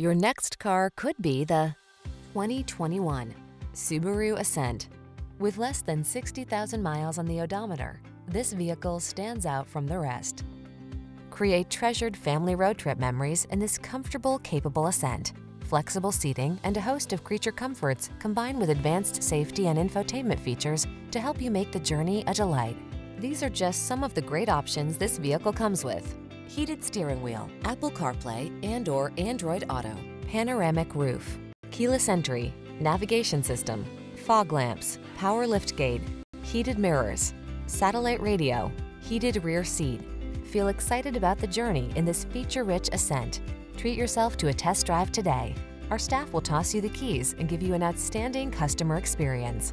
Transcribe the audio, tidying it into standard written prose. Your next car could be the 2021 Subaru Ascent. With less than 60,000 miles on the odometer, this vehicle stands out from the rest. Create treasured family road trip memories in this comfortable, capable Ascent. Flexible seating and a host of creature comforts combine with advanced safety and infotainment features to help you make the journey a delight. These are just some of the great options this vehicle comes with: heated steering wheel, Apple CarPlay and/or Android Auto, panoramic roof, keyless entry, navigation system, fog lamps, power liftgate, heated mirrors, satellite radio, heated rear seat. Feel excited about the journey in this feature-rich Ascent. Treat yourself to a test drive today. Our staff will toss you the keys and give you an outstanding customer experience.